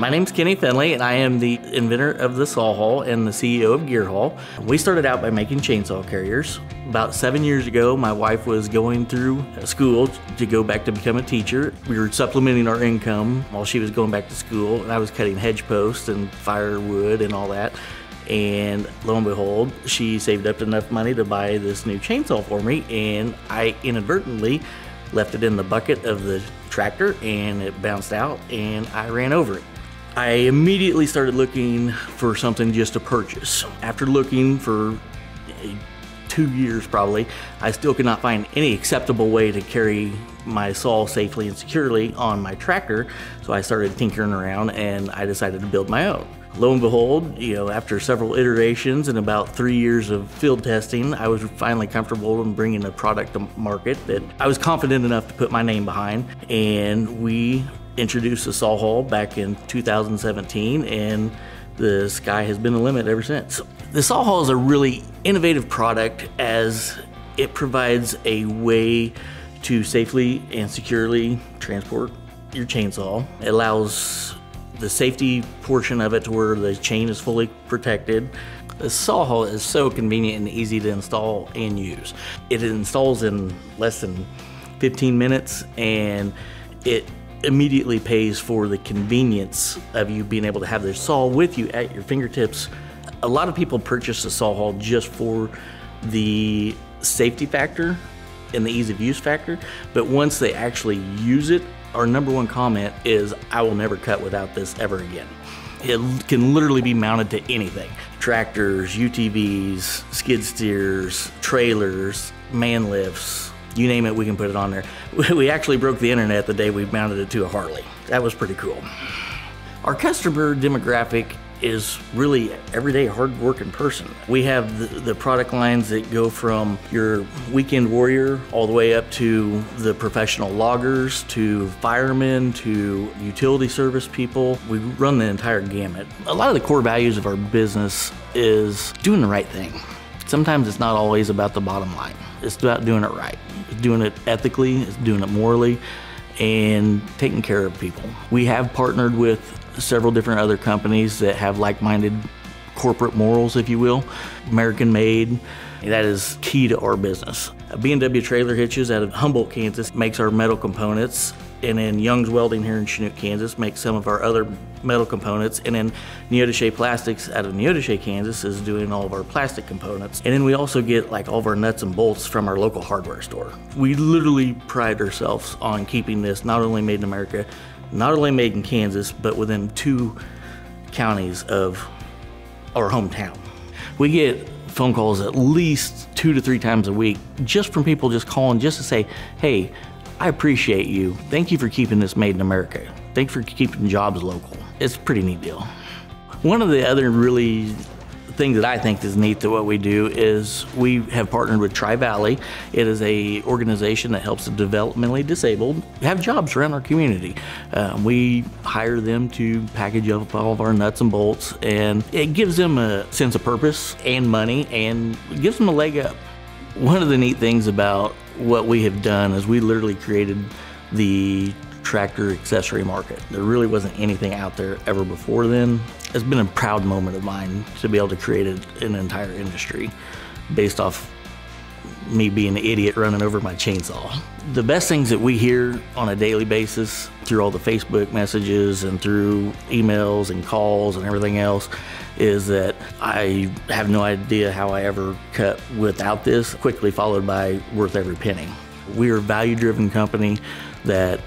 My name's Kenny Finley, and I am the inventor of the SawHaul and the CEO of Gearhaul. We started out by making chainsaw carriers. About 7 years ago, my wife was going through school to go back to become a teacher. We were supplementing our income while she was going back to school, and I was cutting hedge posts and firewood and all that. And lo and behold, she saved up enough money to buy this new chainsaw for me, and I inadvertently left it in the bucket of the tractor, and it bounced out, and I ran over it. I immediately started looking for something just to purchase. After looking for 2 years probably, I still could not find any acceptable way to carry my saw safely and securely on my tractor, so I started tinkering around, and I decided to build my own. Lo and behold, after several iterations and about 3 years of field testing, I was finally comfortable in bringing a product to market that I was confident enough to put my name behind. And we introduced the SawHaul back in 2017, and the sky has been the limit ever since. The SawHaul is a really innovative product, as it provides a way to safely and securely transport your chainsaw. It allows the safety portion of it to where the chain is fully protected. The SawHaul is so convenient and easy to install and use. It installs in less than 15 minutes, and it immediately pays for the convenience of you being able to have the saw with you at your fingertips. A lot of people purchase the SawHaul just for the safety factor and the ease of use factor, but once they actually use it, our #1 comment is, "I will never cut without this ever again." It can literally be mounted to anything. Tractors, UTVs, skid steers, trailers, man lifts, you name it, we can put it on there. We actually broke the internet the day we mounted it to a Harley. That was pretty cool. Our customer demographic is really everyday hard-working person. We have the product lines that go from your weekend warrior all the way up to the professional loggers, to firemen, to utility service people. We run the entire gamut. A lot of the core values of our business is doing the right thing. Sometimes it's not always about the bottom line. It's about doing it right. It's doing it ethically, it's doing it morally, and taking care of people. We have partnered with several different other companies that have like-minded corporate morals, if you will. American made, that is key to our business. B&W Trailer Hitches out of Humboldt, Kansas makes our metal components, and then Young's Welding here in Chinook, Kansas makes some of our other metal components, and then Neodesha Plastics out of Neodesha, Kansas is doing all of our plastic components. And then we also get like all of our nuts and bolts from our local hardware store. We literally pride ourselves on keeping this not only made in America, not only made in Kansas, but within 2 counties of our hometown. We get phone calls at least 2 to 3 times a week just from people just calling just to say, "Hey, I appreciate you. Thank you for keeping this made in America. Thanks for keeping jobs local." It's a pretty neat deal. One of the other really thing that I think is neat to what we do is we have partnered with Tri-Valley. It is an organization that helps the developmentally disabled have jobs around our community. We hire them to package up all of our nuts and bolts, and it gives them a sense of purpose and money and gives them a leg up. One of the neat things about what we have done is we literally created the tractor accessory market. There really wasn't anything out there ever before then. It's been a proud moment of mine to be able to create an entire industry based off me being an idiot running over my chainsaw. The best things that we hear on a daily basis through all the Facebook messages and through emails and calls and everything else is that "I have no idea how I ever cut without this," quickly followed by "worth every penny." We are a value-driven company that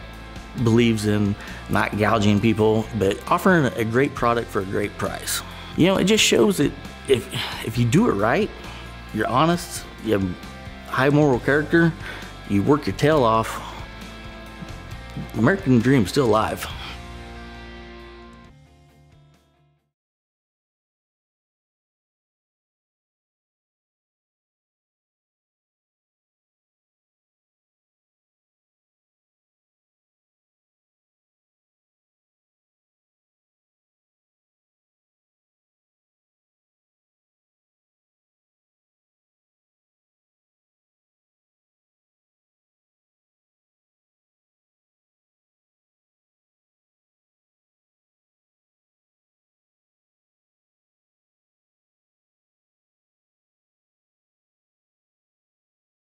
believes in not gouging people, but offering a great product for a great price. It just shows that if you do it right, you're honest, you have high moral character, you work your tail off, the American dream's still alive.